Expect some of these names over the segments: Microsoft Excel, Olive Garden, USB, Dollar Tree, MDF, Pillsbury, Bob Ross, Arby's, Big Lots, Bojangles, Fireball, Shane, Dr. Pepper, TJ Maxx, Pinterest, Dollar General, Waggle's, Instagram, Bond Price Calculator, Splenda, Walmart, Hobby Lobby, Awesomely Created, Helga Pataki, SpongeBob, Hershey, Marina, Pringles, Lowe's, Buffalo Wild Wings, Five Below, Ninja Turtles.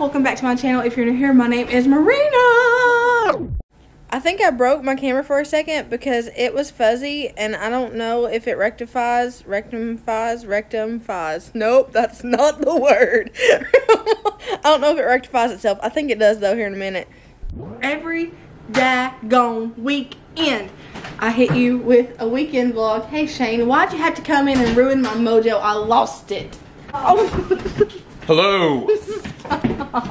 welcome back to my channel. If you're new here, my name is Marina. I think I broke my camera for a second because it was fuzzy, and I don't know if it rectifies. Nope, that's not the word. I don't know if it rectifies itself. I think it does, though, here in a minute. Every daggone weekend, I hit you with a weekend vlog. Hey, Shane, why'd you have to come in and ruin my mojo? I lost it. Oh. Hello.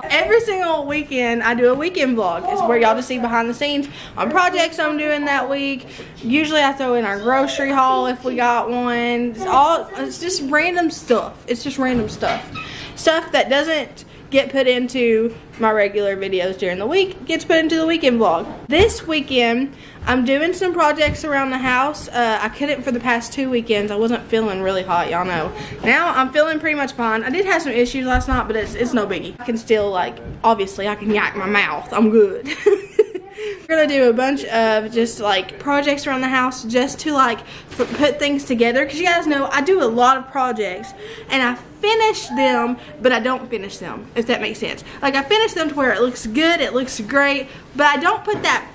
Every single weekend I do a weekend vlog. It's where y'all just see behind the scenes on projects I'm doing that week. Usually I throw in our grocery haul if we got one. It's just random stuff. It's just random stuff. Stuff that doesn't get put into my regular videos during the week gets put into the weekend vlog. This weekend I'm doing some projects around the house. I couldn't for the past two weekends. I wasn't feeling really hot, y'all know. Now I'm feeling pretty much fine. I did have some issues last night, but it's no biggie. I can still, like, obviously I can yak my mouth. I'm good. We're gonna do a bunch of just like projects around the house just to like put things together, because you guys know I do a lot of projects and I finish them, but I don't finish them, if that makes sense. Like, I finish them to where it looks good, it looks great, but I don't put that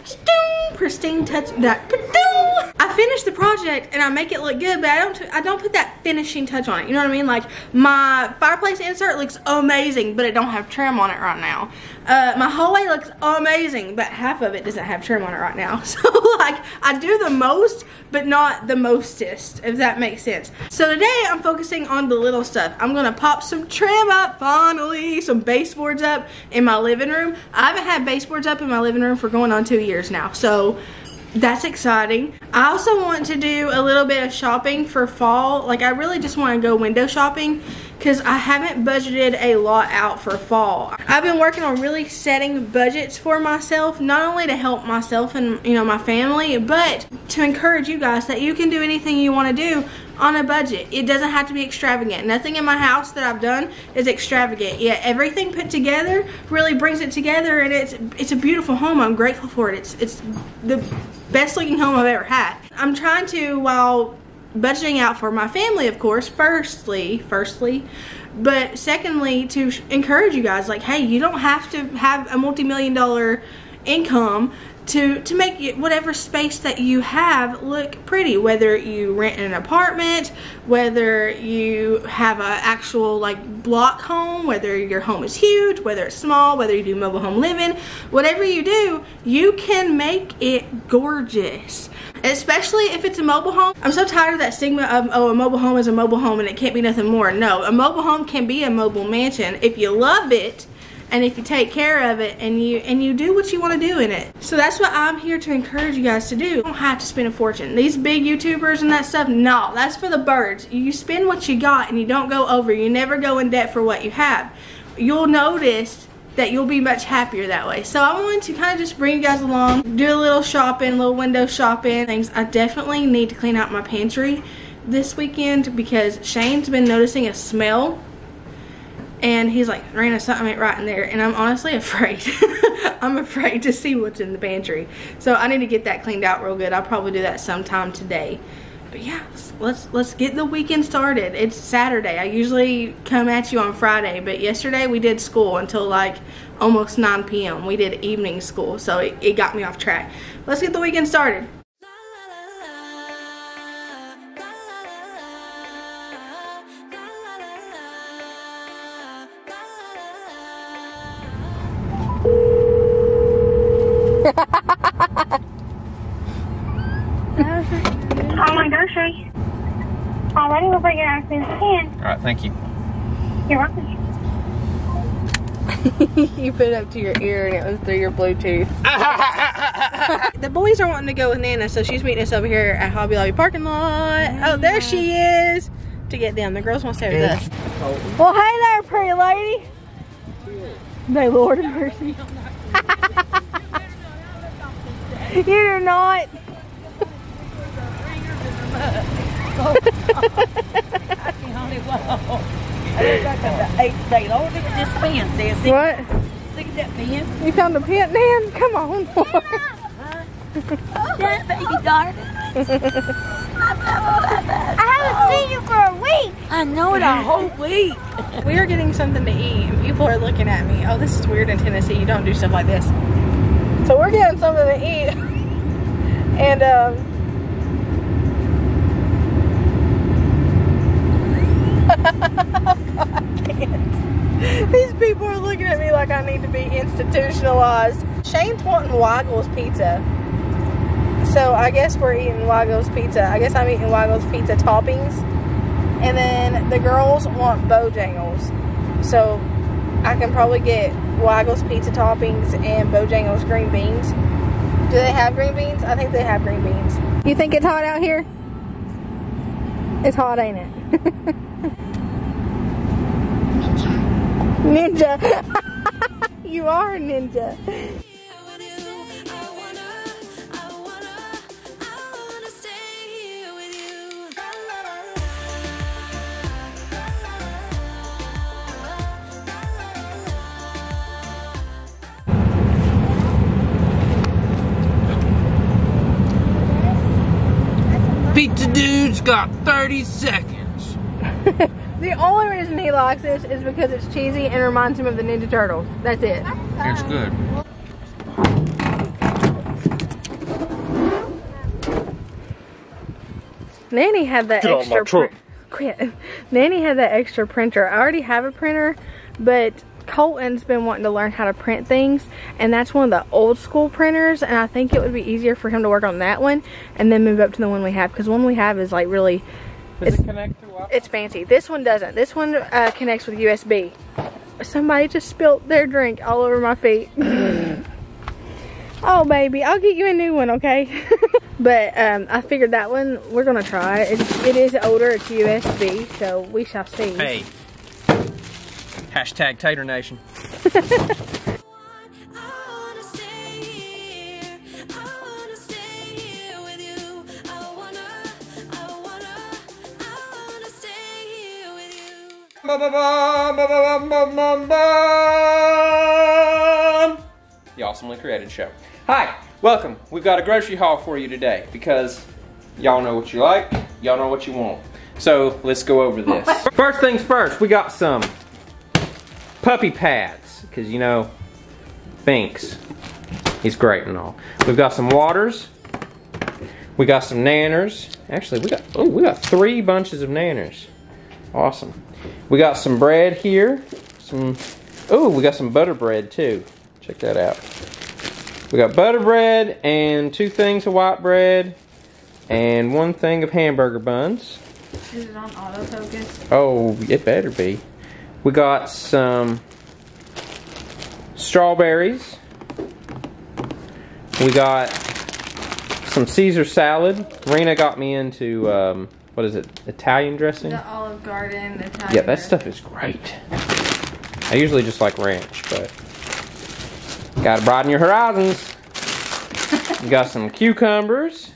pristine touch, that I finish the project and I make it look good, but I don't put that finishing touch on it. You know what I mean? Like, my fireplace insert looks amazing, but it don't have trim on it right now. My hallway looks amazing, but half of it doesn't have trim on it right now. So, like, I do the most, but not the mostest, if that makes sense. So today I'm focusing on the little stuff. I'm gonna pop some trim up, finally, some baseboards up in my living room. I haven't had baseboards up in my living room for going on 2 years now, so that's exciting. I also want to do a little bit of shopping for fall. Like, I really just want to go window shopping because I haven't budgeted a lot out for fall. I've been working on really setting budgets for myself, not only to help myself and, you know, my family, but to encourage you guys that you can do anything you want to do on a budget. It doesn't have to be extravagant. Nothing in my house that I've done is extravagant, yet everything put together really brings it together, and it's a beautiful home. I'm grateful for it. It's the best looking home I've ever had. I'm trying to, while budgeting out for my family, of course, firstly, but secondly, to encourage you guys, like, hey, you don't have to have a multi-million-dollar income to make it, whatever space that you have, look pretty. Whether you rent an apartment, whether you have an actual, like, block home, whether your home is huge, whether it's small, whether you do mobile home living, whatever you do, you can make it gorgeous. Especially if it's a mobile home. I'm so tired of that stigma of, oh, a mobile home is a mobile home and it can't be nothing more. No, a mobile home can be a mobile mansion if you love it. And if you take care of it and you do what you want to do in it. So that's what I'm here to encourage you guys to do. You don't have to spend a fortune. These big YouTubers and that stuff, no, that's for the birds. You spend what you got and you don't go over. You never go in debt for what you have. You'll notice that you'll be much happier that way. So I wanted to kind of just bring you guys along, do a little shopping, little window shopping, things. I definitely need to clean out my pantry this weekend because Shane's been noticing a smell. And he's like, Marina, something ain't right in there. And I'm honestly afraid. I'm afraid to see what's in the pantry. So I need to get that cleaned out real good. I'll probably do that sometime today. But yeah, let's get the weekend started. It's Saturday. I usually come at you on Friday. But yesterday we did school until like almost 9 p.m. We did evening school. So it got me off track. Let's get the weekend started. Grocery. Alrighty, we'll bring it out as soon as we can. Alright, thank you. You're welcome. You put it up to your ear and it was through your Bluetooth. The boys are wanting to go with Nana, so she's meeting us over here at Hobby Lobby parking lot. Oh, there she is! To get them. The girls want to stay with us. Oh. Well, hey there, pretty lady. No, Lord of mercy. You do not. I can only walk. They loaded it with this pen, sis. What? Look at that pen. You found the pen, Nan? Come on. That baby darling. I haven't seen you for a week. I know, it a whole week. We are getting something to eat and people are looking at me. Oh, this is weird in Tennessee. You don't do stuff like this. So we're getting something to eat. And oh, I can't. These people are looking at me like I need to be institutionalized. Shane's wanting Waggle's pizza. So I guess we're eating Waggle's pizza. I guess I'm eating Waggle's pizza toppings. And then the girls want Bojangles. So I can probably get Waggle's pizza toppings and Bojangles green beans. Do they have green beans? I think they have green beans. You think it's hot out here? It's hot, ain't it? Ninja. Ninja. You are a ninja. Pizza Dude's got 30 seconds. The only reason he likes this is because it's cheesy and reminds him of the Ninja Turtles. That's it. It's good. Nanny had that Nanny had that extra printer. I already have a printer, but Colton's been wanting to learn how to print things, and that's one of the old school printers, and I think it would be easier for him to work on that one and then move up to the one we have, because the one we have is like really it's fancy. This one doesn't. This one connects with USB. Somebody just spilt their drink all over my feet. Oh baby, I'll get you a new one, okay? But I figured that one we're gonna try. It is older, it's USB, so we shall see. Hey. Hashtag Tater Nation. The Awesomely Created Show. Hi, welcome. We've got a grocery haul for you today because y'all know what you like, y'all know what you want. So let's go over this. First things first, we got some puppy pads, because you know, Binks, he's great and all. We've got some waters, we got some nanners. Actually, we got 3 bunches of nanners. Awesome. We got some bread here. We got some butter bread too. Check that out. We got butter bread and 2 things of white bread and 1 thing of hamburger buns. Is it on autofocus? Oh, it better be. We got some strawberries. We got some Caesar salad. Marina got me into, what is it, Italian dressing? The Olive Garden, the Italian. Yeah, that stuff is great. I usually just like ranch, but gotta broaden your horizons. We got some cucumbers.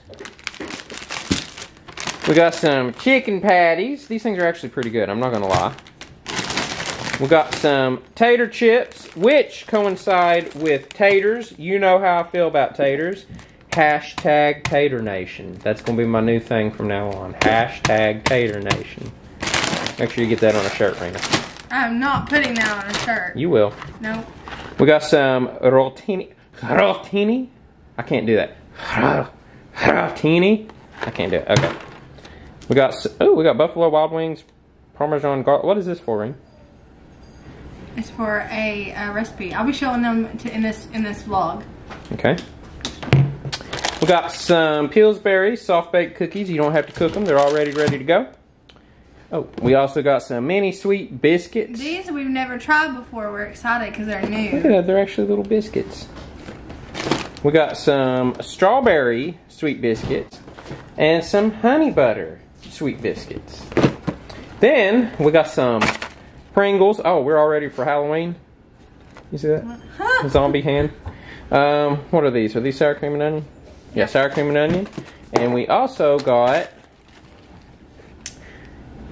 We got some chicken patties. These things are actually pretty good, I'm not gonna lie. We got some tater chips, which coincide with taters. You know how I feel about taters. Hashtag Tater Nation. That's going to be my new thing from now on. Hashtag Tater Nation. Make sure you get that on a shirt, Rena. I'm not putting that on a shirt. You will. Nope. We got some rotini. Rotini? I can't do that. Rotini? I can't do it. Okay. We got, we got Buffalo Wild Wings, Parmesan garlic. What is this for, Rena? It's for a recipe. I'll be showing them in this vlog. Okay. We got some Pillsbury soft baked cookies. You don't have to cook them; they're already ready to go. Oh, we also got some mini sweet biscuits. These we've never tried before. We're excited because they're new. Look at that; they're actually little biscuits. We got some strawberry sweet biscuits and some honey butter sweet biscuits. Then we got some Pringles. Oh, we're all ready for Halloween. You see that? Zombie hand. What are these? Are these sour cream and onion? Yeah, sour cream and onion. And we also got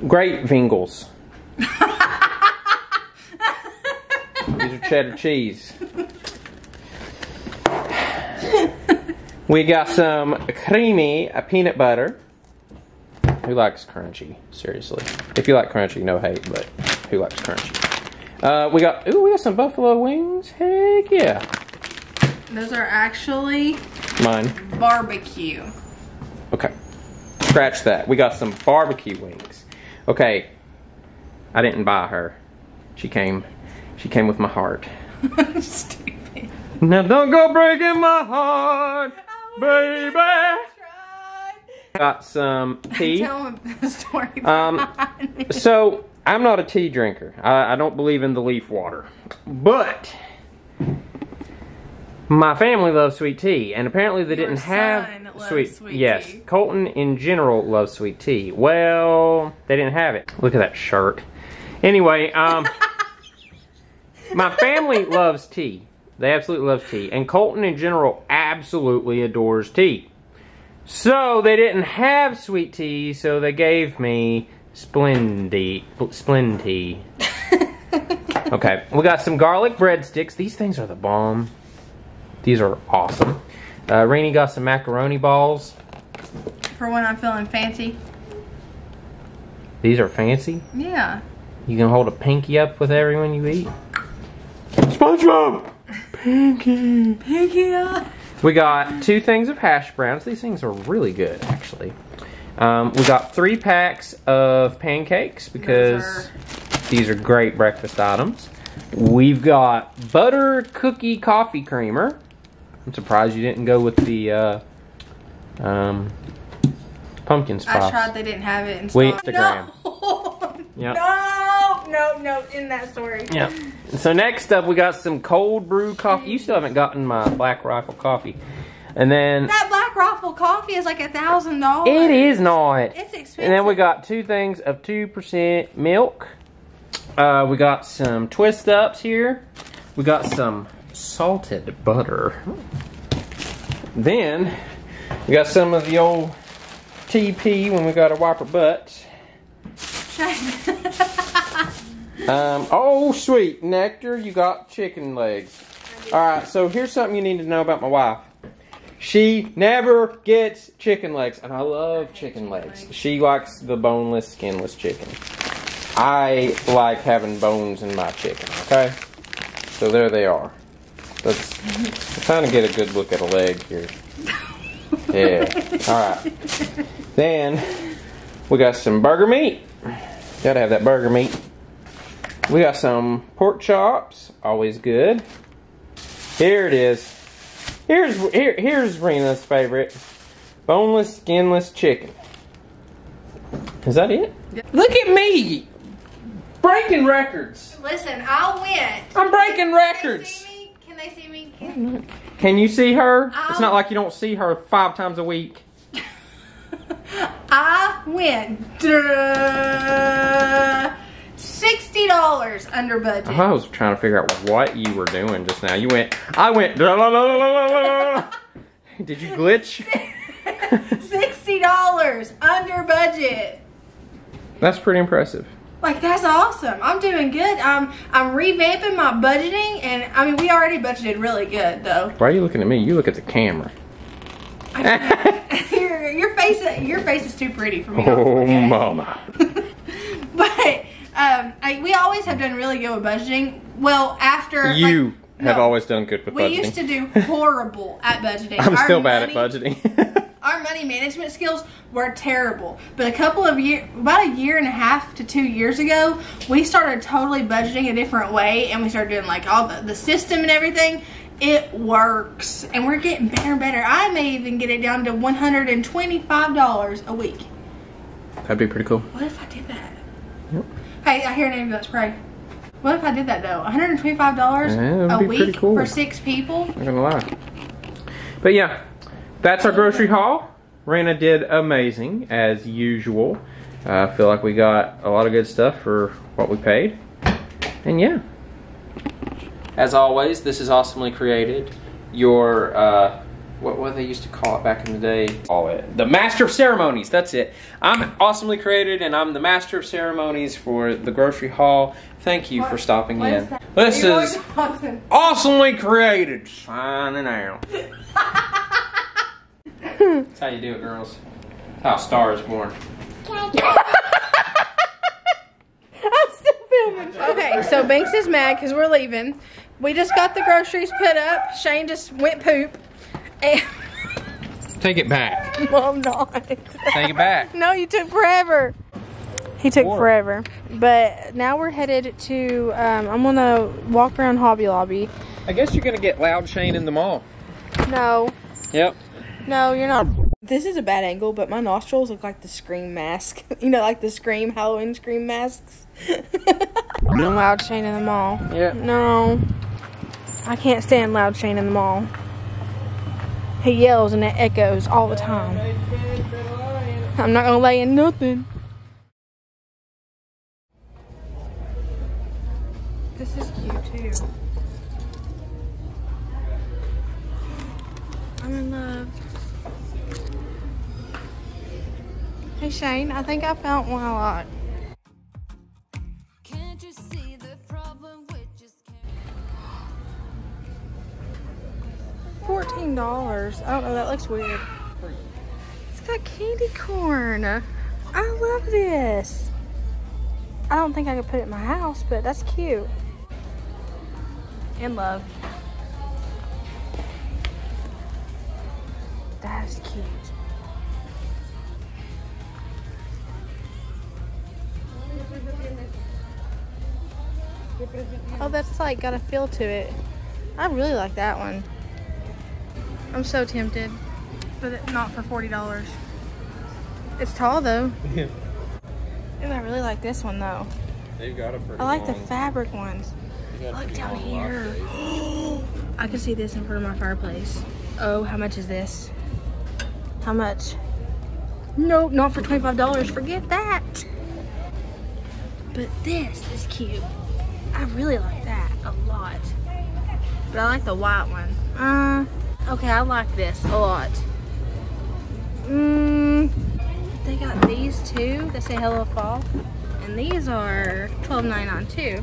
grape Vingles. These are cheddar cheese. We got some creamy peanut butter. Who likes crunchy? Seriously. If you like crunchy, no hate, but who likes crunchy? We got some buffalo wings. Heck yeah. Those are actually mine. Barbecue. Okay. Scratch that. We got some barbecue wings. Okay. I didn't buy her. She came with my heart. Stupid. Now don't go breaking my heart, baby. Got some tea. Tell him the story. So I'm not a tea drinker. I don't believe in the leaf water, but my family loves sweet tea, and apparently they didn't have sweet tea. Yes, Colton in general loves sweet tea. Well, they didn't have it. Look at that shirt. Anyway, my family loves tea. They absolutely love tea, and Colton in general absolutely adores tea. So they didn't have sweet tea, so they gave me Splenda. Okay, we got some garlic breadsticks. These things are the bomb. These are awesome. Rainey got some macaroni balls. For when I'm feeling fancy. These are fancy? Yeah. You can hold a pinky up with everyone you eat. SpongeBob! Pinky! Pinky up! We got 2 things of hash browns. These things are really good, actually. We got 3 packs of pancakes because these are great breakfast items. We've got butter cookie coffee creamer. I'm surprised you didn't go with the pumpkin spice. I tried, they didn't have it. Instagram. No! Yep. No, in that story. Yeah. So next up, we got some cold brew coffee. You still haven't gotten my Black Rifle coffee. And then... That Black Rifle coffee is like $1,000. It is not. It's expensive. And then we got 2 things of 2% milk. We got some twist ups here. We got some salted butter. Then, we got some of the old TP when we got to wipe our butts. Oh sweet nectar, you got chicken legs. Alright, so here's something you need to know about my wife. She never gets chicken legs, and I love chicken legs. She likes the boneless, skinless chicken. I like having bones in my chicken, okay? So there they are. Let's kind of get a good look at a leg here. Yeah, alright. Then, we got some burger meat. Gotta have that burger meat. We got some pork chops, always good. Here it is. Here's Rena's favorite. Boneless, skinless chicken. Is that it? Look at me! Breaking records! Listen, I went. I'm breaking records! Can they see me? Can you see her? It's not like you don't see her 5 times a week. I went. $60 under budget. I was trying to figure out what you were doing just now. You went, I went. Da, la, la, la, la, la. Did you glitch? $60 under budget. That's pretty impressive. Like, that's awesome. I'm doing good. I'm revamping my budgeting, and I mean, we already budgeted really good though. Why are you looking at me? You look at the camera. Your face is too pretty for me. Oh, mama. But. We always have done really good with budgeting. Well, after... You have always done good with budgeting. We used to do horrible at budgeting. I'm still bad at budgeting. Our money management skills were terrible. But about 1.5 to 2 years ago, we started totally budgeting a different way. And we started doing like all the system and everything. It works. And we're getting better and better. I may even get it down to $125 a week. That'd be pretty cool. What if I did that? Yep. Hey, I hear an ambulance pray. What if I did that though? $125 a week for 6 people? I'm not gonna lie. But yeah, that's our grocery haul. Rena did amazing as usual. I feel like we got a lot of good stuff for what we paid. And yeah. As always, this is Awesomely Created. Your, what they used to call it back in the day? Call it the Master of Ceremonies, that's it. I'm Awesomely Created, and I'm the Master of Ceremonies for the grocery haul. Thank you for stopping in. This is Awesomely Created, signing out. That's how you do it, girls. That's how a star is born. I'm still filming. Okay, so Banks is mad because we're leaving. We just got the groceries put up. Shane just went poop. And take it back. No, I'm not. Take it back. No, you took forever. He took forever. But now we're headed to, I'm going to walk around Hobby Lobby. I guess you're going to get loud Shane in the mall. No. Yep. No, you're not. This is a bad angle, but my nostrils look like the Scream mask. You know, like the Scream Halloween Scream masks. No loud Shane in the mall. Yeah. No. I can't stand loud Shane in the mall. He yells and it echoes all the time. I'm not going to lay in nothing. This is cute, too. I'm in love. Hey, Shane, I think I found one a lot. Can't you see the problem with just $14. I don't know, that looks weird. It's got candy corn. I love this. I don't think I could put it in my house, but that's cute. In love. That is cute. Oh, that's like got a feel to it. I really like that one. I'm so tempted, but not for $40. It's tall though. Yeah. Ooh, I really like this one though. They've got a pretty long. The fabric ones. Look down here. I can see this in front of my fireplace. Oh, how much is this? How much? Nope, not for $25. Forget that. But this is cute. I really like that a lot. But I like the white one. Okay, I like this a lot. They got these two that say Hello Fall. And these are $12.99 too.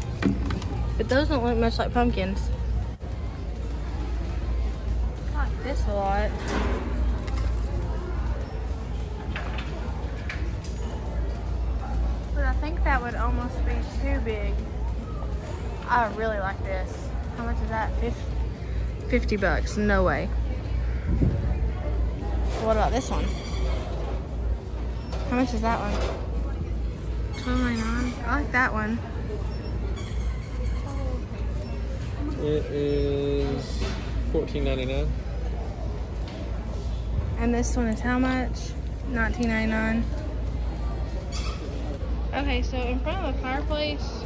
But those don't look much like pumpkins. I like this a lot. But I think that would almost be too big. I really like this. How much is that? 50 bucks. No way. What about this one? How much is that one? $12.99. I like that one. It is $14.99. And this one is how much? $19.99. Okay, so in front of the fireplace,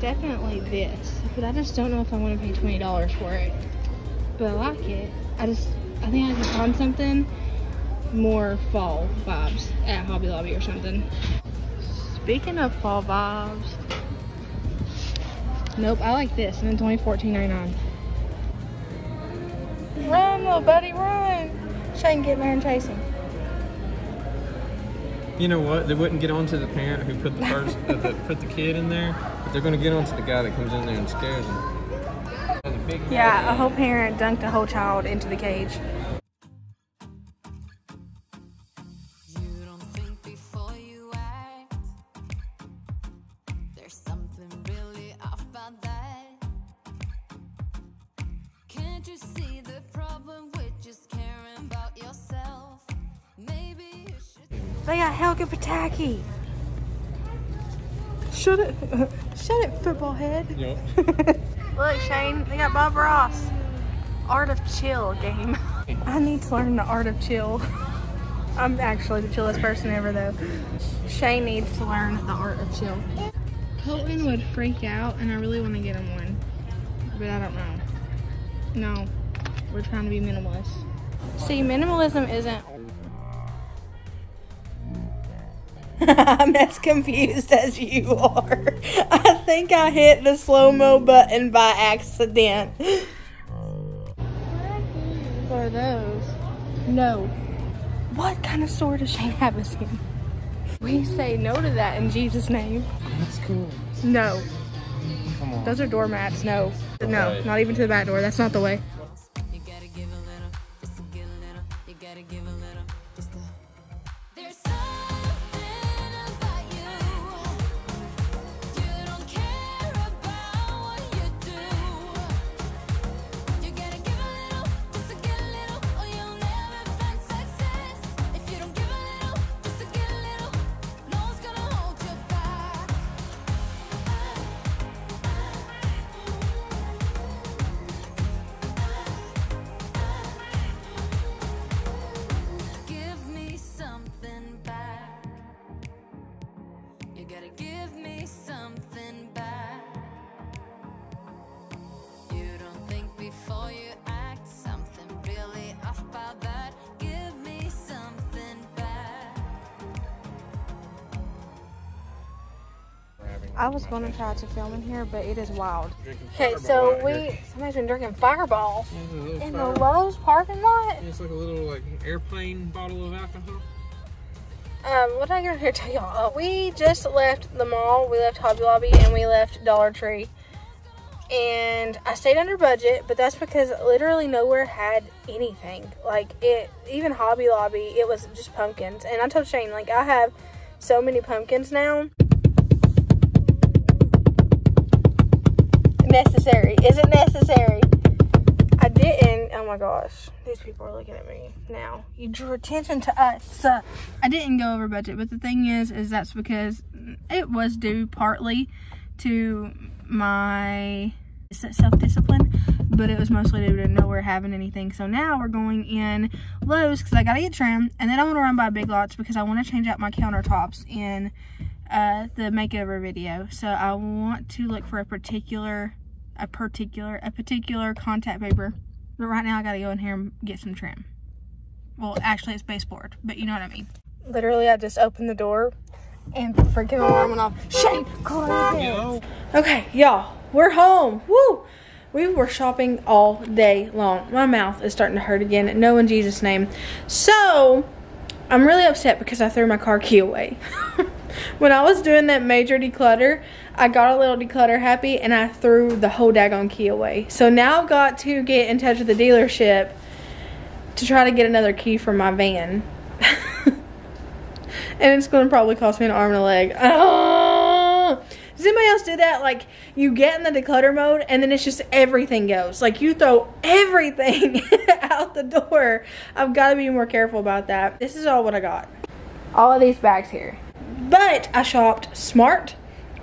definitely this, but I just don't know if I want to pay $20 for it. But I like it. I think I can find something more fall vibes at Hobby Lobby or something. Speaking of fall vibes, nope, I like this, and it's only $14.99. Run, little buddy, run! Shane, get in there and chase him. You know what? They wouldn't get onto the parent who put the first, put the kid in there, but they're going to get onto the guy that comes in there and scares them. Big yeah, a whole parent dunked a whole child into the cage. You don't think before you act. There's something really off about that. Can't you see the problem with just caring about yourself? Maybe you should. They got Helga Pataki. Shut it, football head. Yep. Look, Shane, they got Bob Ross. Art of Chill game. I need to learn the art of chill. I'm actually the chillest person ever, though. Shane needs to learn the art of chill. Colton would freak out, and I really want to get him one, but I don't know. No, we're trying to be minimalist. See, minimalism isn't. I'm as confused as you are. I think I hit the slow-mo button by accident. What are those? No. What kind of store does Shane have us in? We say no to that in Jesus' name. That's cool. No. Come on. Those are doormats. No. No, not even to the back door. That's not the way. You gotta give a little, just to get a little. You gotta give a little, just to... There's something I was going to try to film in here, but it is wild. Okay, so somebody's been drinking Fireball in the Lowe's parking lot. It's like a little like airplane bottle of alcohol. What did I get here to tell y'all? We just left the mall. We left Hobby Lobby and we left Dollar Tree. And I stayed under budget, but that's because literally nowhere had anything. Like, even Hobby Lobby, it was just pumpkins. And I told Shane, like, I have so many pumpkins now. Necessary. Is it necessary? I didn't. Oh my gosh. These people are looking at me now. You drew attention to us. I didn't go over budget, but the thing is that's because it was due partly to my self-discipline, but it was mostly due to nowhere having anything. So now we're going in Lowe's because I gotta get trim, and then I want to run by Big Lots because I want to change out my countertops in the makeover video. So I want to look for a particular contact paper, but right now I gotta go in here and get some trim. Well, actually it's baseboard, but you know what I mean. Literally I just opened the door and the freaking alarm went off. Shane, close your hands. Okay, y'all, we're home. Woo! We were shopping all day long. My mouth is starting to hurt again. No, in Jesus' name. So, I'm really upset because I threw my car key away. When I was doing that major declutter, I got a little declutter happy and I threw the whole daggone key away. So now I've got to get in touch with the dealership to try to get another key for my van. And it's going to probably cost me an arm and a leg. Does anybody else do that? Like, you get in the declutter mode and then it's just everything goes. Like, you throw everything out the door. I've got to be more careful about that. This is all what I got. All of these bags here. But I shopped smart.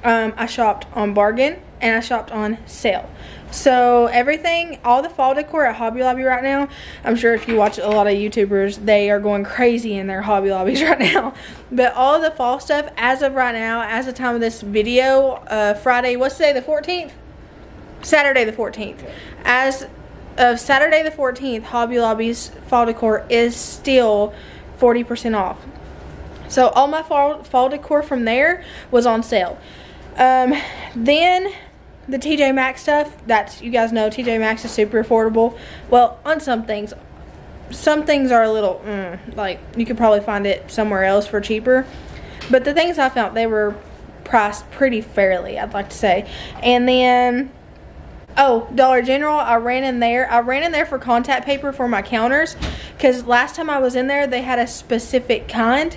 I shopped on bargain. And I shopped on sale. So everything, all the fall decor at Hobby Lobby right now, I'm sure if you watch a lot of YouTubers, they are going crazy in their Hobby Lobbies right now. But all the fall stuff, as of right now, as the time of this video, Friday, what's today, the 14th? Saturday the 14th. As of Saturday the 14th, Hobby Lobby's fall decor is still 40% off. So all my fall decor from there was on sale. Then the TJ Maxx stuff, that's, you guys know TJ Maxx is super affordable. Well, on some things are a little, like, you could probably find it somewhere else for cheaper. But the things I found, they were priced pretty fairly, I'd like to say. And then, oh, Dollar General, I ran in there. I ran in there for contact paper for my counters. Because last time I was in there, they had a specific kind.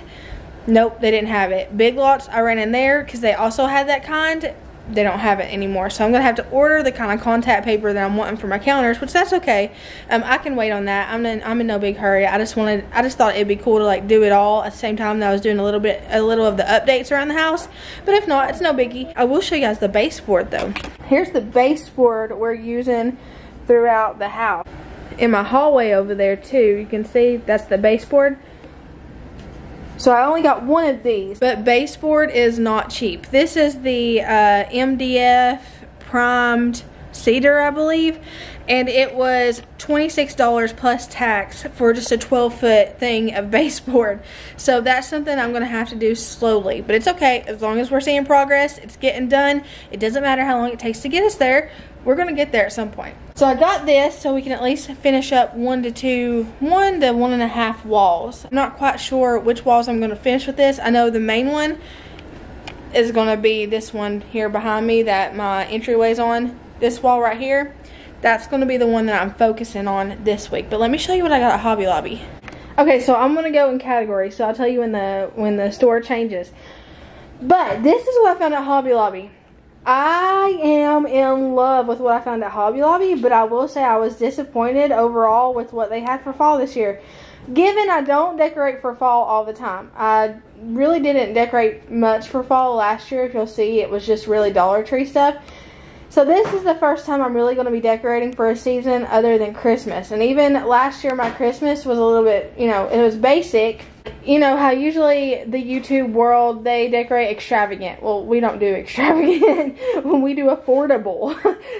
Nope, they didn't have it. Big Lots, I ran in there because they also had that kind. They don't have it anymore, so I'm gonna have to order the kind of contact paper that I'm wanting for my counters, which that's okay. I can wait on that. I'm in no big hurry. I just thought it'd be cool to like do it all at the same time that I was doing a little of the updates around the house. But if not, it's no biggie. I will show you guys the baseboard though. Here's the baseboard we're using throughout the house. In my hallway over there too, you can see that's the baseboard. So I only got one of these, but baseboard is not cheap. This is the MDF primed cedar, I believe, and it was $26 plus tax for just a 12-foot thing of baseboard. So that's something I'm gonna have to do slowly, but it's okay. As long as we're seeing progress, it's getting done. It doesn't matter how long it takes to get us there. We're gonna get there at some point. So I got this so we can at least finish up one to 1.5 walls. I'm not quite sure which walls I'm gonna finish with this. I know the main one is gonna be this one here behind me that my entryway's on. This wall right here, that's gonna be the one that I'm focusing on this week. But let me show you what I got at Hobby Lobby. Okay, so I'm gonna go in categories. So I'll tell you when the store changes. But this is what I found at Hobby Lobby. I am in love with what I found at Hobby Lobby, but I will say I was disappointed overall with what they had for fall this year. Given I don't decorate for fall all the time. I really didn't decorate much for fall last year. If you'll see, it was just really Dollar Tree stuff. So this is the first time I'm really going to be decorating for a season other than Christmas. And even last year, my Christmas was a little bit, you know, it was basic. You know how usually the YouTube world, they decorate extravagant. Well, we don't do extravagant when we do affordable.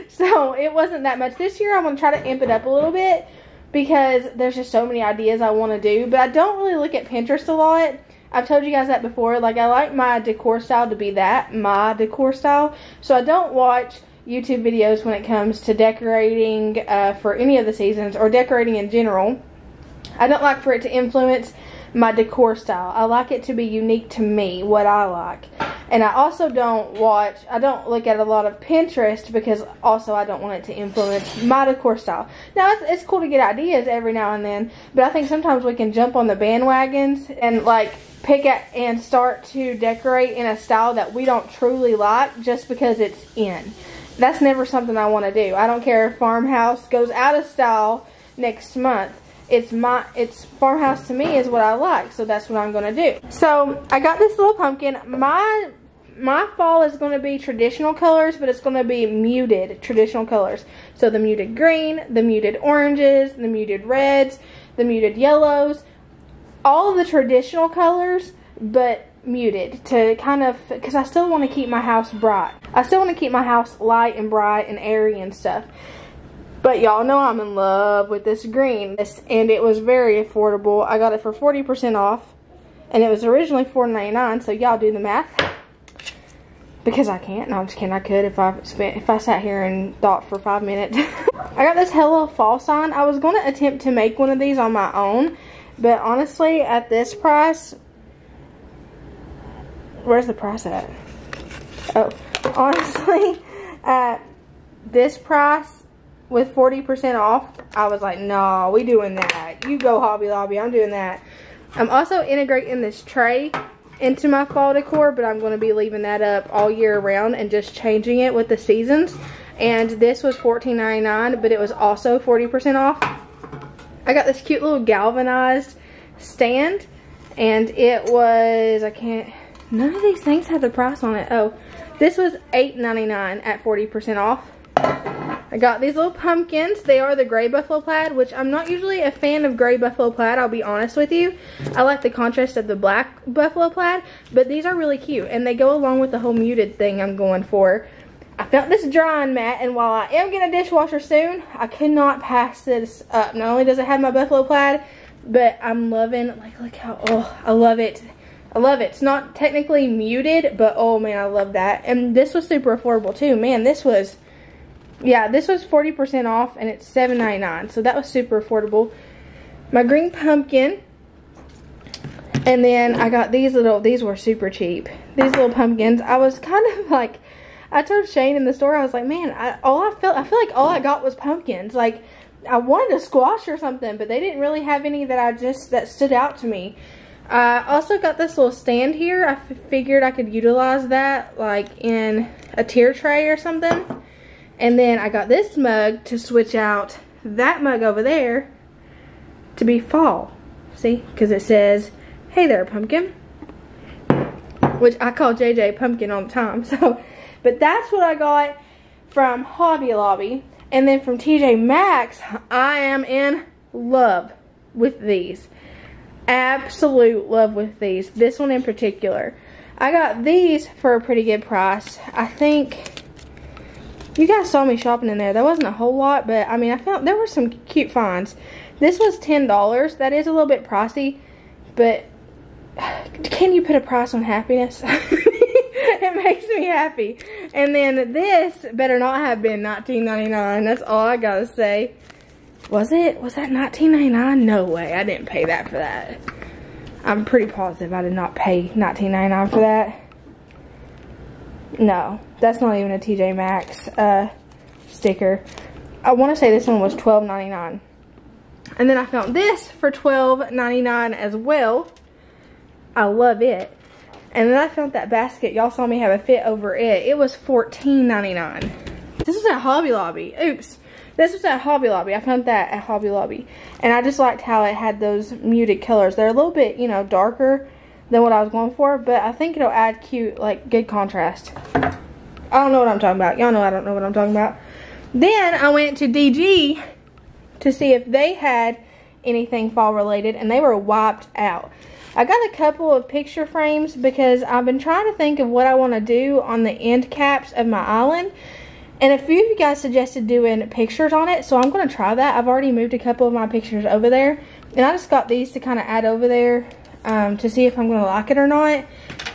So it wasn't that much. This year, I'm going to try to amp it up a little bit because there's just so many ideas I want to do. But I don't really look at Pinterest a lot. I've told you guys that before. Like, I like my decor style to be that, my decor style. So I don't watch YouTube videos when it comes to decorating for any of the seasons or decorating in general. I don't like for it to influence my decor style. I like it to be unique to me, what I like. And I also don't look at a lot of Pinterest because also I don't want it to influence my decor style. Now, it's cool to get ideas every now and then, but I think sometimes we can jump on the bandwagons and like pick at and start to decorate in a style that we don't truly like just because it's in. That's never something I want to do. I don't care if Farmhouse goes out of style next month. It's Farmhouse to me is what I like, so that's what I'm gonna do. So I got this little pumpkin. My fall is gonna be traditional colors, but it's gonna be muted traditional colors. So the muted green, the muted oranges, the muted reds, the muted yellows, all of the traditional colors, but muted to kind of, because I still want to keep my house bright. I still want to keep my house light and bright and airy and stuff. But y'all know I'm in love with this green, and it was very affordable. I got it for 40% off, and it was originally $4.99, so y'all do the math. Because I can't. No, I'm just kidding. I could if I sat here and thought for 5 minutes. I got this Hello Fall sign. I was going to attempt to make one of these on my own, but honestly, at this price, where's the price at? Oh, honestly, at this price, with 40% off, I was like, nah, we doing that. You go Hobby Lobby, I'm doing that. I'm also integrating this tray into my fall decor, but I'm going to be leaving that up all year round and just changing it with the seasons. And this was $14.99, but it was also 40% off. I got this cute little galvanized stand, and it was, none of these things have the price on it. Oh, this was $8.99 at 40% off. I got these little pumpkins. They are the gray buffalo plaid, which I'm not usually a fan of gray buffalo plaid, I'll be honest with you. I like the contrast of the black buffalo plaid, but these are really cute, and they go along with the whole muted thing I'm going for. I found this drying mat, and while I am getting a dishwasher soon, I cannot pass this up. Not only does it have my buffalo plaid, but I'm loving, like, look how, oh, I love it. I love it. It's not technically muted, but oh man, I love that. And this was super affordable too. Man, this was... yeah, this was 40% off, and it's $7.99, so that was super affordable. My green pumpkin, and then I got these little, these were super cheap. These little pumpkins, I was kind of like, I told Shane in the store, I was like, man, I feel like all I got was pumpkins. Like, I wanted a squash or something, but they didn't really have any that that stood out to me. I also got this little stand here. I figured I could utilize that, like, in a tier tray or something. And then I got this mug to switch out that mug over there to be fall. See? Because it says, hey there, pumpkin. Which I call JJ pumpkin all the time. So, but that's what I got from Hobby Lobby. And then from TJ Maxx, I am in love with these. Absolute love with these. This one in particular. I got these for a pretty good price. I think... you guys saw me shopping in there. There wasn't a whole lot, but I mean, I found there were some cute finds. This was $10. That is a little bit pricey, but can you put a price on happiness? It makes me happy. And then this better not have been $19.99. That's all I gotta say. Was it? Was that $19.99? No way. I didn't pay that for that. I'm pretty positive I did not pay $19.99 for that. No, that's not even a TJ Maxx sticker. I want to say this one was $12.99. And then I found this for $12.99 as well. I love it. And then I found that basket. Y'all saw me have a fit over it. It was $14.99. This was at Hobby Lobby. Oops. This was at Hobby Lobby. I found that at Hobby Lobby. And I just liked how it had those muted colors. They're a little bit, you know, darker than what I was going for, but I think it'll add cute, like, good contrast. I don't know what I'm talking about. Y'all know I don't know what I'm talking about. Then I went to DG to see if they had anything fall related, and they were wiped out. I got a couple of picture frames because I've been trying to think of what I want to do on the end caps of my island, and a few of you guys suggested doing pictures on it, so I'm going to try that. I've already moved a couple of my pictures over there, and I just got these to kind of add over there. to see if I'm going to like it or not.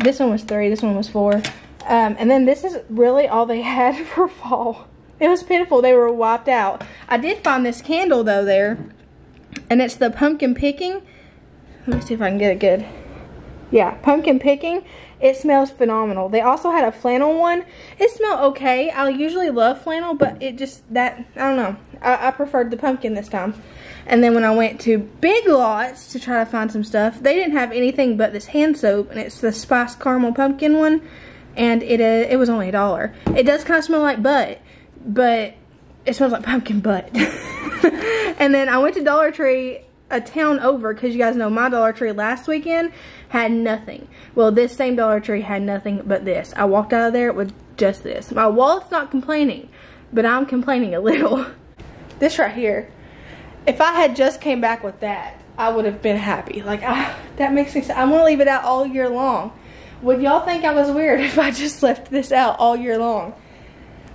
This one was $3. This one was $4. And then this is really all they had for fall. It was pitiful. They were wiped out. I did find this candle, though, there. And it's the pumpkin picking. Let me see if I can get it good. Yeah, pumpkin picking. It smells phenomenal. They also had a flannel one. It smelled okay. I usually love flannel, but it just, that, I don't know. I preferred the pumpkin this time. And then when I went to Big Lots to try to find some stuff, they didn't have anything but this hand soap, and it's the spiced caramel pumpkin one, and it was only $1. It does kind of smell like butt, but it smells like pumpkin butt. And then I went to Dollar Tree a town over, because you guys know my Dollar Tree last weekend had nothing. Well, this same Dollar Tree had nothing but this. I walked out of there with just this. My wallet's not complaining, but I'm complaining a little. This right here, if I had just came back with that, I would have been happy. Like, that makes me sad. I'm gonna leave it out all year long. Would y'all think I was weird if I just left this out all year long?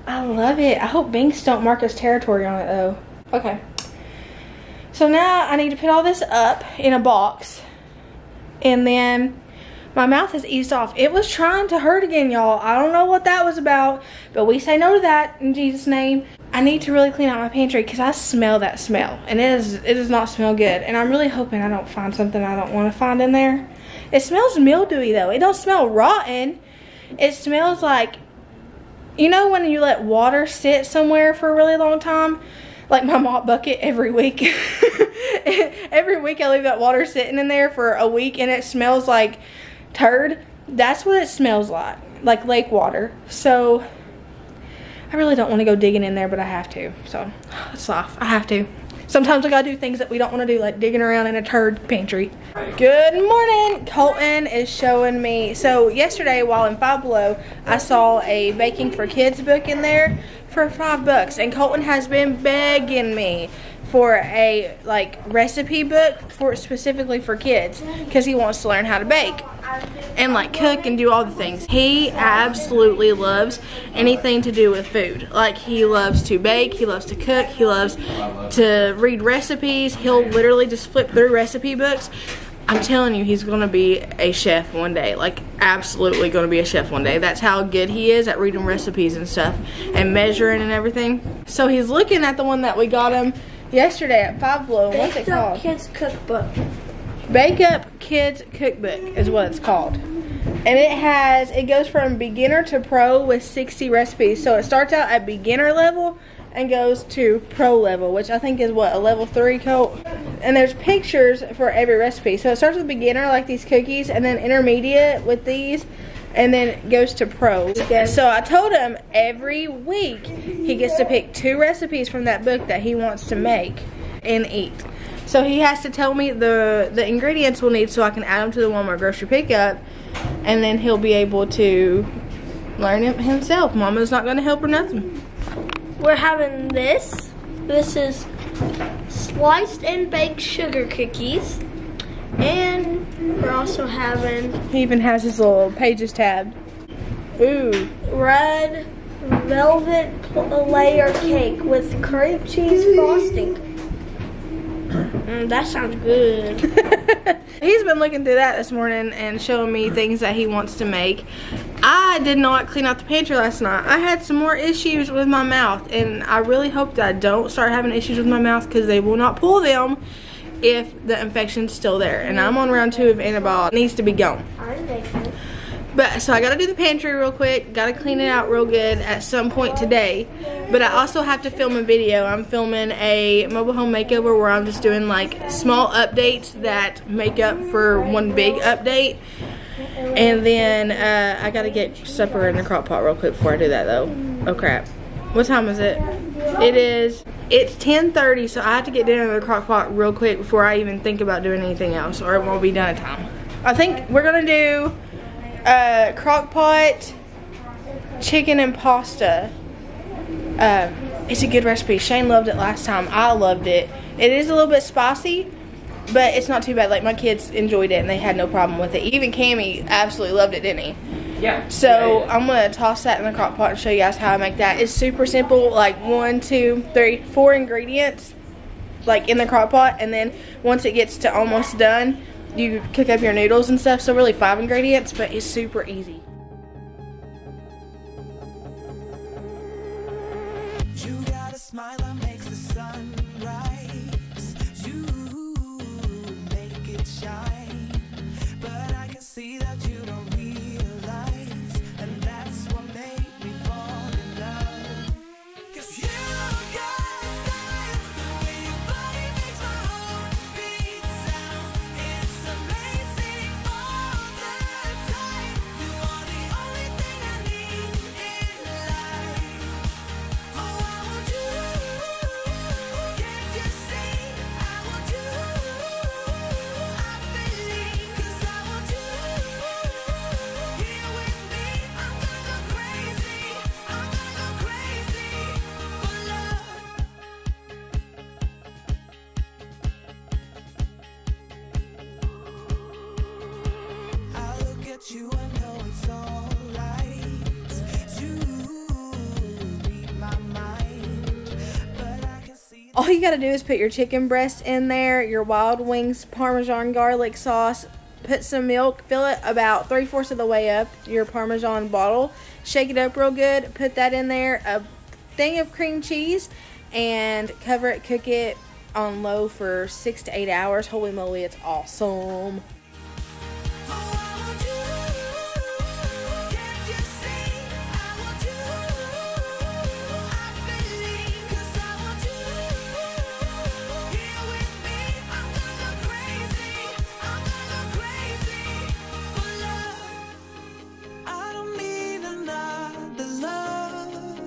I love it. I hope Binks don't mark his territory on it, though. Okay. So now I need to put all this up in a box. And then my mouth has eased off. It was trying to hurt again, y'all. I don't know what that was about, but we say no to that in Jesus' name. I need to really clean out my pantry because I smell that smell. And it does not smell good. And I'm really hoping I don't find something I don't want to find in there. It smells mildewy, though. It don't smell rotten. It smells like, you know when you let water sit somewhere for a really long time? Like my mop bucket every week. Every week I leave that water sitting in there for a week and it smells like turd. That's what it smells like lake water. So I really don't want to go digging in there, but I have to. So it's life. I have to. Sometimes I gotta do things that we don't want to do, like digging around in a turd pantry. Good morning. Colton is showing me. So yesterday while in Five Below, I saw a baking for kids book in there for $5, and Colton has been begging me for a like recipe book for specifically for kids because he wants to learn how to bake and like cook and do all the things. He absolutely loves anything to do with food. Like he loves to bake, he loves to cook, he loves to read recipes. He'll literally just flip through recipe books. I'm telling you, he's gonna be a chef one day. Like, absolutely gonna be a chef one day. That's how good he is at reading recipes and stuff and measuring and everything. So he's looking at the one that we got him yesterday at Five Below. What's it called? Bake Up Kids Cookbook. Bake Up Kids Cookbook is what it's called. And it has, it goes from beginner to pro with 60 recipes. So it starts out at beginner level and goes to pro level, which I think is what, a level 3 Colt? And there's pictures for every recipe. So it starts with beginner, like these cookies, and then intermediate with these, and then goes to pro. So I told him every week he gets to pick 2 recipes from that book that he wants to make and eat. So he has to tell me the ingredients we'll need so I can add them to the Walmart grocery pickup, and then he'll be able to learn it himself. Mama's not gonna help or nothing. We're having this. This is sliced and baked sugar cookies. And we're also having... He even has his little pages tab. Ooh. Red velvet layer cake with cream cheese frosting. That sounds good. He's been looking through that this morning and showing me things that he wants to make. I did not clean out the pantry last night. I had some more issues with my mouth, and I really hope that I don't start having issues with my mouth because they will not pull them if the infection's still there. And I'm on round 2 of antibiotics. It needs to be gone. But so I gotta do the pantry real quick, gotta clean it out real good at some point today. But I also have to film a video. I'm filming a mobile home makeover where I'm just doing like small updates that make up for one big update. And then I gotta get supper in the crock pot real quick before I do that though. Oh crap. What time is it? It's 10:30, so I have to get dinner in the crock pot real quick before I even think about doing anything else, or it won't be done in time. I think we're gonna do crock pot chicken and pasta. It's a good recipe. Shane loved it last time. I loved it. It is a little bit spicy, but it's not too bad. Like, my kids enjoyed it and they had no problem with it. Even Cammy absolutely loved it, didn't he? Yeah. So I'm gonna toss that in the crock pot and show you guys how I make that. It's super simple, like 1, 2, 3, 4 ingredients like in the crock pot, and then once it gets to almost done, you cook up your noodles and stuff. So really 5 ingredients, but it's super easy. You got a smile that makes the sun rise. You make it shine. But I can see that you don't realize. And that's what made me fall in love. 'Cause you got a style. The way your body makes my heart beat sound. It's amazing all the time. You are the only thing I need in life. Oh, I want you. Can't you see? I want you. I believe. 'Cause I want you here with me. I'm gonna go crazy. I'm gonna go crazy for love. I look at you and know it's all right. You read my mind, but I can see. All you gotta do is put your chicken breast in there, your Wild Wings Parmesan garlic sauce, put some milk, fill it about 3/4 of the way up your Parmesan bottle, shake it up real good, put that in there, a thing of cream cheese, and cover it, cook it on low for 6 to 8 hours. Holy moly, it's awesome. I don't need another love.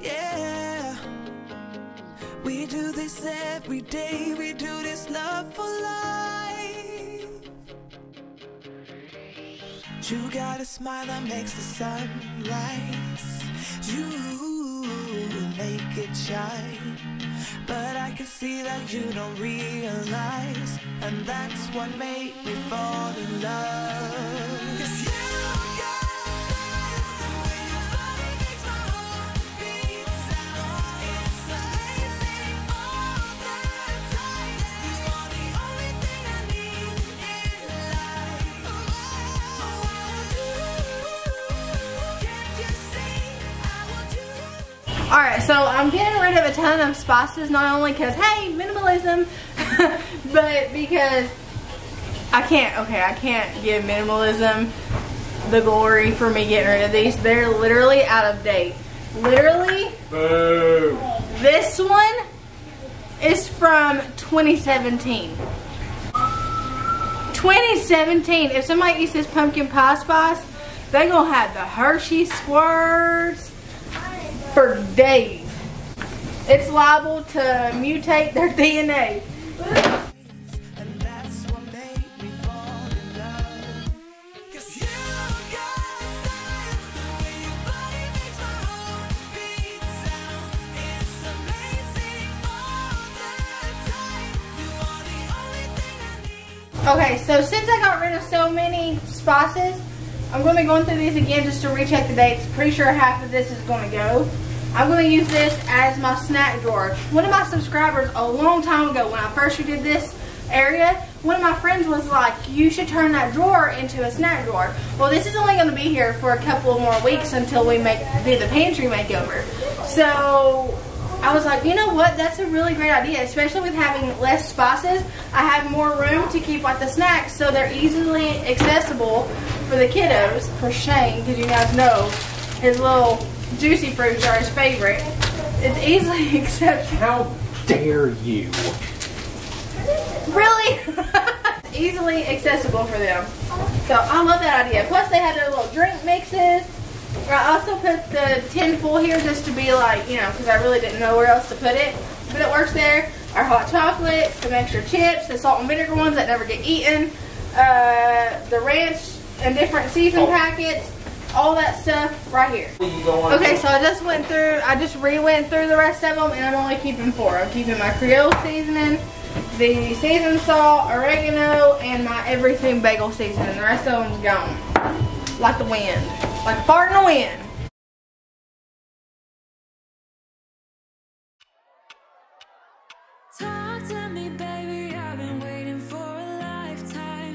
Yeah. We do this every day. We do this love for life. You got a smile that makes the sun rise. You make it shine. But I can see that you don't realize. And that's what made me fall in love. 'Cause you got a style. The way your body makes my heart beat sound. It's amazing all the time. You are the only thing I need in life. Oh, I want you. Can't you see? I want you. Alright, so I'm getting rid of a ton of spices, not only because, hey, minimalism, but because I can't give minimalism the glory for me getting rid of these. They're literally out of date. Literally, boo. This one is from 2017. 2017, if somebody eats this pumpkin pie spice, they gonna have the Hershey squirts for days. It's liable to mutate their DNA. And that's what made me fall in love. 'Cause you got a style. The way your body makes my heart beat sound. It's amazing all the time. You are the only thing I need. Okay, so since I got rid of so many spices, I'm going to be going through these again just to recheck the dates. Pretty sure half of this is going to go. I'm going to use this as my snack drawer. One of my subscribers a long time ago, when I first did this area, one of my friends was like, you should turn that drawer into a snack drawer. Well, this is only going to be here for a couple more weeks until we do the pantry makeover. So I was like, you know what, that's a really great idea, especially with having less spices. I have more room to keep like the snacks, so they're easily accessible for the kiddos, for Shane, because you guys know his little juicy fruits are his favorite. It's easily accessible. How dare you? Really? Easily accessible for them. So I love that idea. Plus they have their little drink mixes. I also put the tin full here just to be like, you know, because I really didn't know where else to put it. But it works there. Our hot chocolate, some extra chips, the salt and vinegar ones that never get eaten, the ranch and different season packets. All that stuff right here. Okay, so I just re-went through the rest of them, and I'm only keeping 4. I'm keeping my Creole seasoning, the seasoned salt, oregano, and my everything bagel seasoning. The rest of them's gone. Like the wind. Like a fart in the wind. Talk to me, baby. I've been waiting for a lifetime.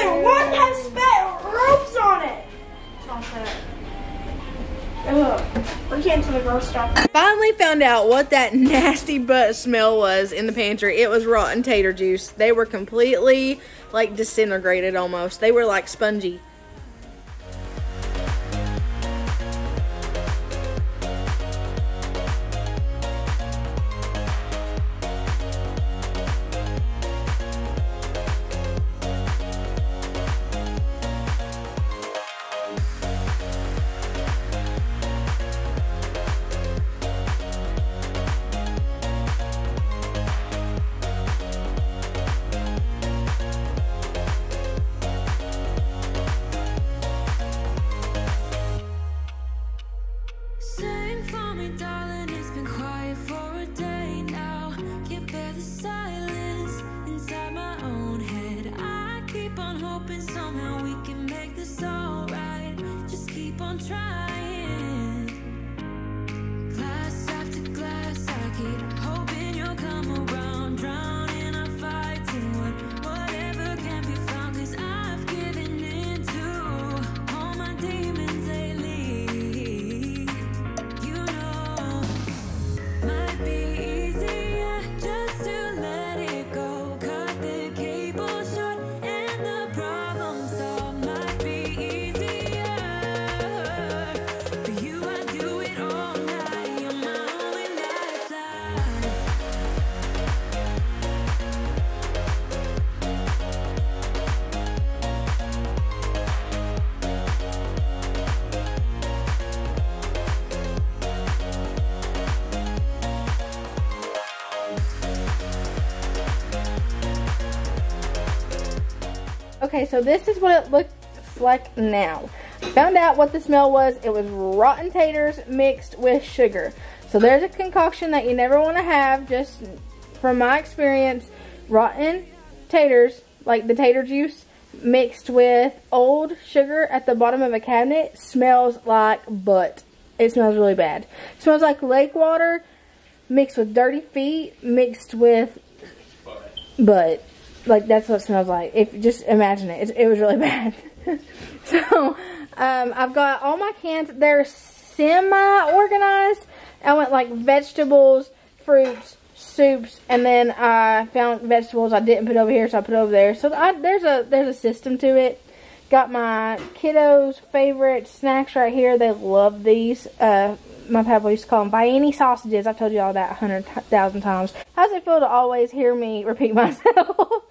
Another one has spent ropes on it. Stop that. Ugh. We're canceling the grocery store. Finally found out what that nasty butt smell was in the pantry. It was rotten tater juice. They were completely like disintegrated almost. They were like spongy. Okay, so this is what it looks like now. Found out what the smell was. It was rotten taters mixed with sugar. So there's a concoction that you never want to have. Just from my experience, rotten taters, like the tater juice, mixed with old sugar at the bottom of a cabinet smells like butt. It smells really bad. It smells like lake water mixed with dirty feet mixed with butt. Like, that's what it smells like. If just imagine it. It was really bad. So, I've got all my cans. They're semi-organized. I went, like, vegetables, fruits, soups, and then I found vegetables I didn't put over here, so I put over there. So, there's a system to it. Got my kiddos' favorite snacks right here. They love these. My papa used to call them Viennese sausages. I've told you all that 100,000 times. How does it feel to always hear me repeat myself?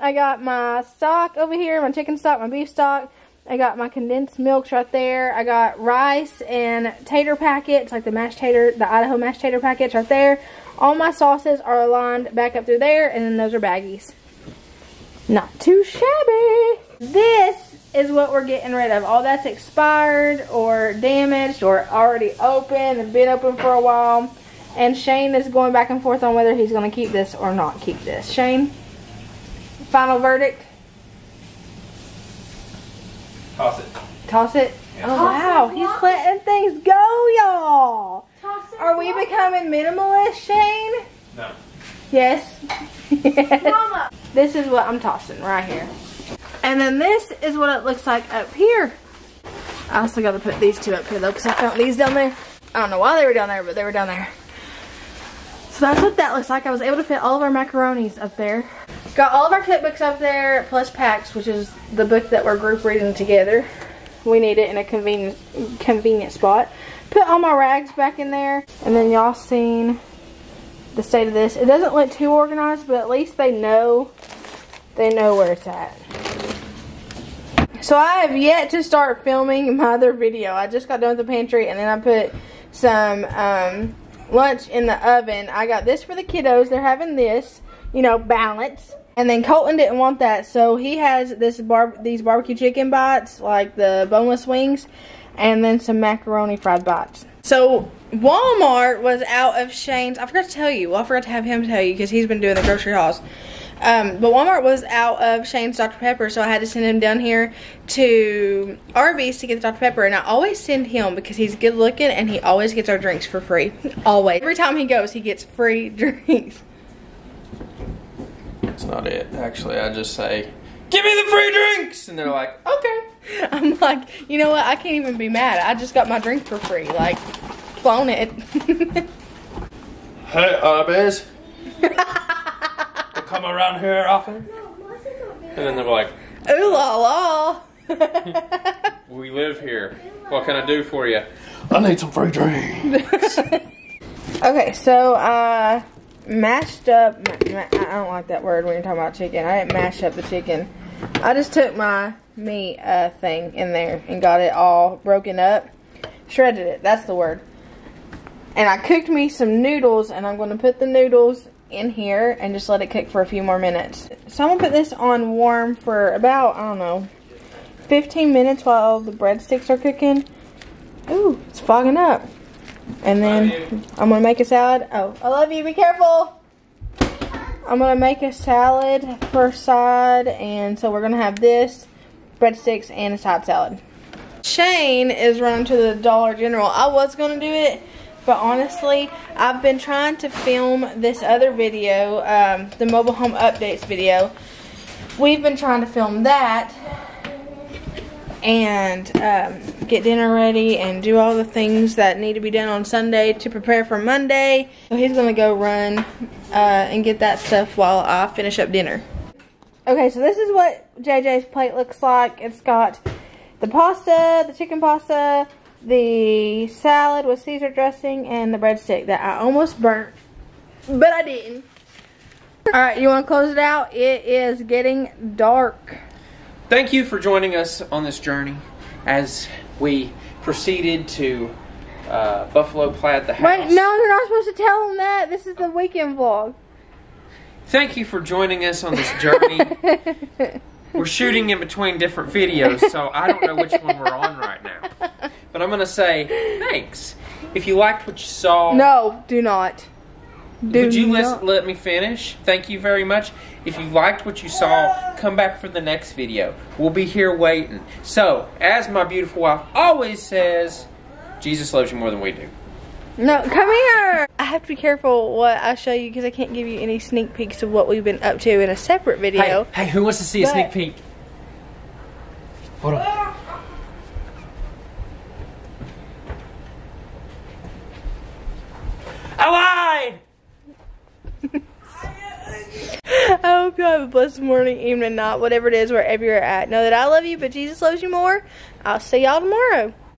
I got my stock over here, my chicken stock, my beef stock. I got my condensed milks right there. I got rice and tater packets, like the mashed tater, the Idaho mashed tater packets right there. All my sauces are aligned back up through there, and then those are baggies. Not too shabby. This is what we're getting rid of. All that's expired or damaged or already open and been open for a while. And Shane is going back and forth on whether he's going to keep this or not keep this. Shane, final verdict? Toss it. Toss it? Yeah. Oh, wow. He's letting things go, y'all. Are we becoming minimalist, Shane? No. Yes. Yes. Mama. This is what I'm tossing right here. And then this is what it looks like up here. I also got to put these two up here though, because I found these down there. I don't know why they were down there, but they were down there. So that's what that looks like. I was able to fit all of our macaronis up there. Got all of our cookbooks up there, plus Packs, which is the book that we're group reading together. We need it in a convenient spot. Put all my rags back in there. And then y'all seen the state of this. It doesn't look too organized, but at least they know where it's at. So I have yet to start filming my other video. I just got done with the pantry and then I put some lunch in the oven. I got this for the kiddos. They're having this, you know, balance. And then Colton didn't want that, so he has this these barbecue chicken bites, like the boneless wings, and then some macaroni fried bites. So Walmart was out of Shane's. I forgot to tell you. Well, I forgot to have him tell you because he's been doing the grocery hauls. But Walmart was out of Shane's Dr. Pepper, so I had to send him down here to Arby's to get the Dr. Pepper. And I always send him because he's good looking and he always gets our drinks for free. Always. Every time he goes, he gets free drinks. That's not it. Actually, I just say, give me the free drinks. And they're like, okay. I'm like, you know what? I can't even be mad. I just got my drink for free. Like, flown it. Hey, Arby's. They come around here often? And then they're like, ooh la la. We live here. What can I do for you? I need some free drinks. Okay, so mashed up. I don't like that word when you're talking about chicken. I didn't mash up the chicken. I just took my meat thing in there and got it all broken up, shredded it. That's the word. And I cooked me some noodles, and I'm going to put the noodles in here and just let it cook for a few more minutes. So I'm going to put this on warm for about, I don't know, 15 minutes while the breadsticks are cooking. Ooh, it's fogging up. And then I'm going to make a salad. Oh, I love you. Be careful. I'm going to make a salad for side, and so we're going to have this, breadsticks, and a side salad. Shane is running to the Dollar General. I was going to do it, but honestly, I've been trying to film this other video, the mobile home updates video. We've been trying to film that and get dinner ready and do all the things that need to be done on Sunday to prepare for Monday. So he's gonna go run and get that stuff while I finish up dinner. Okay, so this is what JJ's plate looks like. It's got the pasta, the chicken pasta, the salad with Caesar dressing, and the breadstick that I almost burnt, but I didn't. All right, you want to close it out? It is getting dark. Thank you for joining us on this journey as we proceeded to Buffalo Plaid the house. Wait, no, you're not supposed to tell them that. This is the weekend vlog. Thank you for joining us on this journey. We're shooting in between different videos, so I don't know which one we're on right now. But I'm going to say, thanks. If you liked what you saw... No, do not. Would you let me finish? Thank you very much. If you liked what you saw, come back for the next video. We'll be here waiting. So, as my beautiful wife always says, Jesus loves you more than we do. No, come here. I have to be careful what I show you because I can't give you any sneak peeks of what we've been up to in a separate video. Hey, who wants to see a sneak peek? Hold on. I lied! I hope you have a blessed morning, evening, night, whatever it is, wherever you're at. Know that I love you, but Jesus loves you more. I'll see y'all tomorrow.